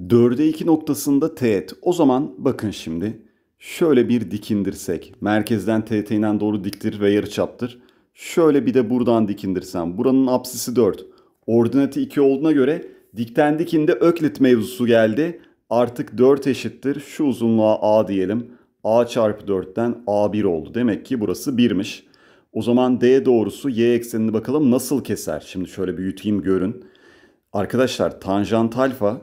4'e 2 noktasında teğet. O zaman bakın şimdi şöyle bir dikindirsek. Merkezden teğete inen doğru diktir ve yarıçaptır. Şöyle bir de buradan dikindirsem. Buranın apsisi 4. Ordinatı 2 olduğuna göre dikten dikinde öklit mevzusu geldi. Artık 4 eşittir. Şu uzunluğa A diyelim. A çarpı 4'ten A1 oldu. Demek ki burası 1'miş. O zaman D doğrusu y eksenini bakalım nasıl keser. Şimdi şöyle büyüteyim görün. Arkadaşlar tanjant alfa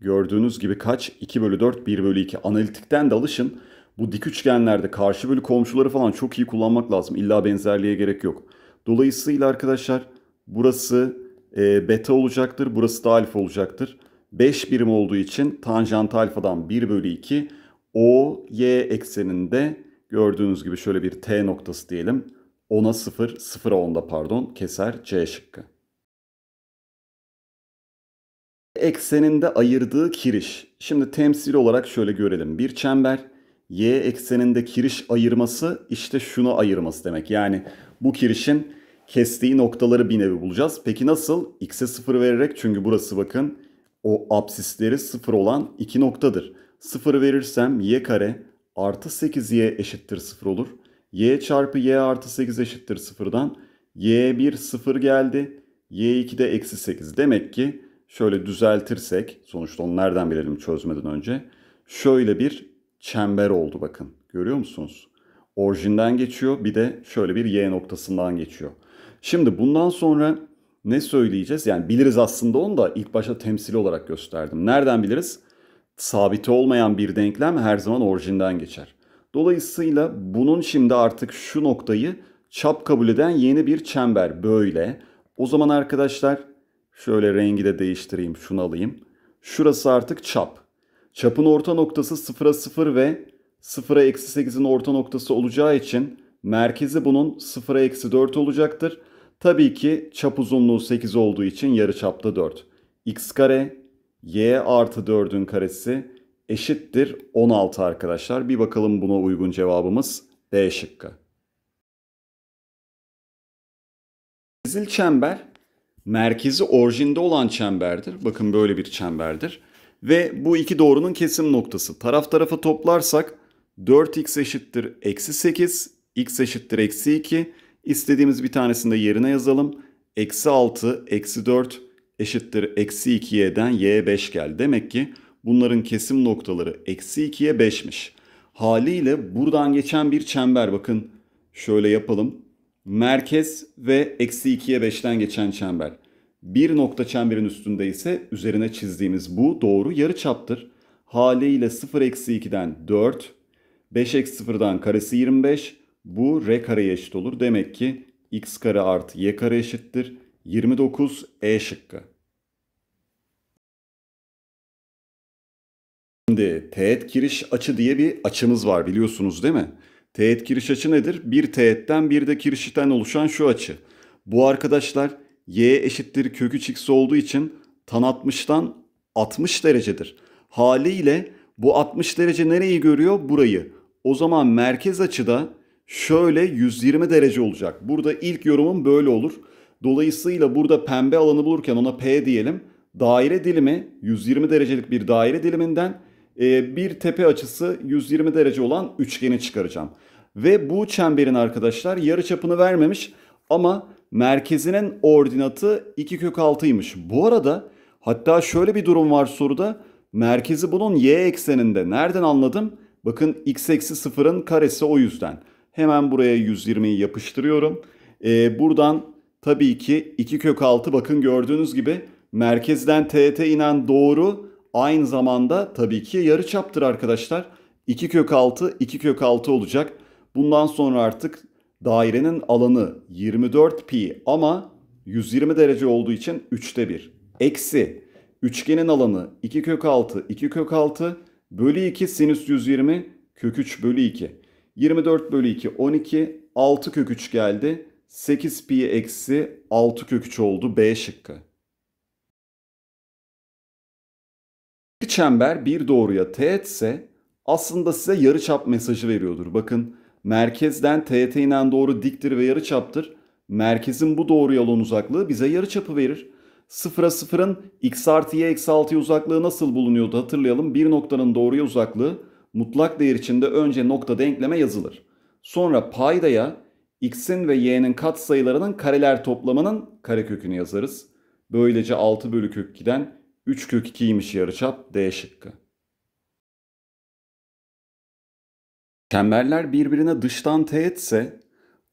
gördüğünüz gibi kaç? 2 bölü 4, 1 bölü 2. Analitikten de alışın. Bu dik üçgenlerde karşı bölü komşuları falan çok iyi kullanmak lazım. İlla benzerliğe gerek yok. Dolayısıyla arkadaşlar burası beta olacaktır. Burası da alfa olacaktır. 5 birim olduğu için tanjant alfadan 1 bölü 2. O y ekseninde gördüğünüz gibi şöyle bir T noktası diyelim. 10'a 0, 0'a 10'da pardon keser C şıkkı. Ekseninde ayırdığı kiriş. Şimdi temsil olarak şöyle görelim. Bir çember y ekseninde kiriş ayırması işte şunu ayırması demek. Yani bu kirişin kestiği noktaları bir nevi bulacağız. Peki nasıl? X'e 0 vererek çünkü burası bakın o apsisleri 0 olan 2 noktadır. 0 verirsem y kare artı 8y eşittir 0 olur. Y çarpı y artı 8 eşittir 0'dan. y1 0 geldi. y2 de eksi 8. Demek ki şöyle düzeltirsek sonuçta onu nereden bilelim çözmeden önce. Şöyle bir çember oldu bakın. Görüyor musunuz? Orijinden geçiyor bir de şöyle bir y noktasından geçiyor. Şimdi bundan sonra ne söyleyeceğiz? Yani biliriz aslında onu da ilk başta temsili olarak gösterdim. Nereden biliriz? Sabiti olmayan bir denklem her zaman orijinden geçer. Dolayısıyla bunun şimdi artık şu noktayı çap kabul eden yeni bir çember böyle. O zaman arkadaşlar şöyle rengi de değiştireyim şunu alayım. Şurası artık çap. Çapın orta noktası 0'a 0 ve 0'a eksi 8'in orta noktası olacağı için merkezi bunun 0'a eksi 4 olacaktır. Tabii ki çap uzunluğu 8 olduğu için yarıçapta 4. X kare y artı 4'ün karesi eşittir 16 arkadaşlar. Bir bakalım buna uygun cevabımız D şıkkı. Merkezil çember merkezi orijinde olan çemberdir. Bakın böyle bir çemberdir. Ve bu iki doğrunun kesim noktası. Taraf tarafa toplarsak 4x eşittir eksi 8, x eşittir eksi 2. İstediğimiz bir tanesini de yerine yazalım. Eksi 6, eksi 4 eşittir eksi 2y'den y 5 geldi. Demek ki bunların kesim noktaları eksi 2'ye 5'miş. Haliyle buradan geçen bir çember bakın şöyle yapalım. Merkez ve eksi 2'ye 5'ten geçen çember. Bir nokta çemberin üstünde ise üzerine çizdiğimiz bu doğru yarıçaptır. Haliyle 0 eksi 2'den 4, 5 eksi 0'dan karesi 25. Bu r kareye eşit olur. Demek ki x kare artı y kare eşittir 29 E şıkkı. Şimdi teğet kiriş açı diye bir açımız var biliyorsunuz değil mi? Teğet kiriş açı nedir? Bir teğetten bir de kirişten oluşan şu açı. Bu arkadaşlar y eşittir kök 3x olduğu için tan 60'tan 60 derecedir. Haliyle bu 60 derece nereyi görüyor? Burayı. O zaman merkez açıda şöyle 120 derece olacak. Burada ilk yorumum böyle olur. Dolayısıyla burada pembe alanı bulurken ona P diyelim. Daire dilimi 120 derecelik bir daire diliminden bir tepe açısı 120 derece olan üçgeni çıkaracağım. Ve bu çemberin arkadaşlar yarıçapını vermemiş ama merkezinin ordinatı 2 kök 6'ymış. Bu arada hatta şöyle bir durum var soruda. Merkezi bunun y ekseninde. Nereden anladım? Bakın x eksi 0'ın karesi o yüzden. Hemen buraya 120'yi yapıştırıyorum. Buradan tabii ki 2 kök 6 bakın gördüğünüz gibi merkezden teğete inen doğru aynı zamanda tabii ki yarıçaptır arkadaşlar. 2 kök 6, 2 kök 6 olacak. Bundan sonra artık dairenin alanı 24 pi ama 120 derece olduğu için 3'te 1. Eksi üçgenin alanı 2 kök 6, 2 kök 6 bölü 2 sinüs 120 kök 3 bölü 2. 24 bölü 2 12, 6 kök 3 geldi. 8 pi eksi 6 kök 3 oldu B şıkkı. Bir çember bir doğruya teğetse aslında size yarıçap mesajı veriyordur. Bakın merkezden teğete inen doğru diktir ve yarıçaptır. Merkezin bu doğruya olan uzaklığı bize yarıçapı verir. 0'a 0'ın x artı y eksi 6'ya uzaklığı nasıl bulunuyordu hatırlayalım. Bir noktanın doğruya uzaklığı mutlak değer içinde önce nokta denkleme yazılır. Sonra paydaya x'in ve y'nin katsayılarının kareler toplamının karekökünü yazarız. Böylece 6 bölü kök 2'den 3 kök 2'ymiş yarıçap, D şıkkı. Çemberler birbirine dıştan teğetse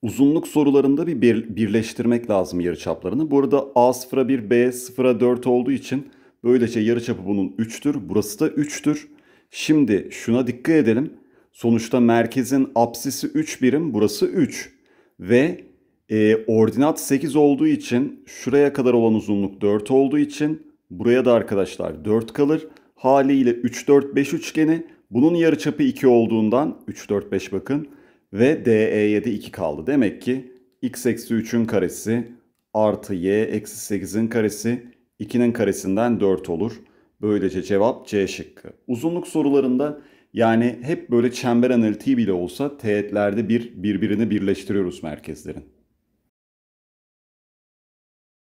uzunluk sorularında birleştirmek lazım yarıçaplarını. Bu arada A0'a 1, B0'a 4 olduğu için böylece yarıçapı bunun 3'tür. Burası da 3'tür. Şimdi şuna dikkat edelim. Sonuçta merkezin apsisi 3 birim, burası 3 ve ordinat 8 olduğu için şuraya kadar olan uzunluk 4 olduğu için buraya da arkadaşlar 4 kalır. Haliyle 3, 4, 5 üçgeni, bunun yarıçapı 2 olduğundan 3, 4, 5 bakın ve DE'ye de 2 kaldı. Demek ki x eksi 3'ün karesi artı y eksi 8'in karesi 2'nin karesinden 4 olur. Böylece cevap C şıkkı. Uzunluk sorularında yani hep böyle çember analitiği bile olsa teğetlerde birbirini birleştiriyoruz merkezlerin.